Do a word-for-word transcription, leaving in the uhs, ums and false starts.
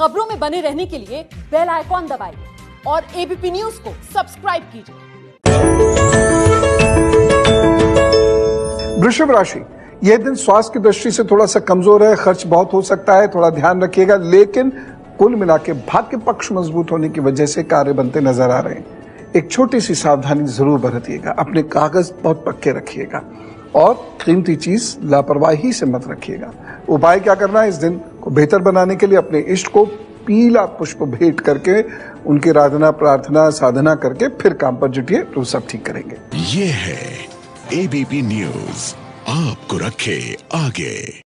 खबरों में बने रहने के लिए बेल आइकॉन दबाइए और एबीपी न्यूज को सब्सक्राइब कीजिए। वृषभ राशि, यह दिन स्वास्थ्य की दृष्टि से थोड़ा सा कमजोर है, खर्च बहुत हो सकता है, थोड़ा ध्यान रखिएगा, लेकिन कुल मिला के भाग्य पक्ष मजबूत होने की वजह से कार्य बनते नजर आ रहे हैं। एक छोटी सी सावधानी जरूर बरतिएगा, अपने कागज बहुत पक्के रखिएगा और कीमती चीज लापरवाही से मत रखिएगा। उपाय क्या करना है, इस दिन को बेहतर बनाने के लिए अपने इष्ट को पीला पुष्प भेंट करके उनकी आराधना प्रार्थना साधना करके फिर काम पर जुटिए, तो सब ठीक करेंगे। ये है एबीपी न्यूज, आपको रखे आगे।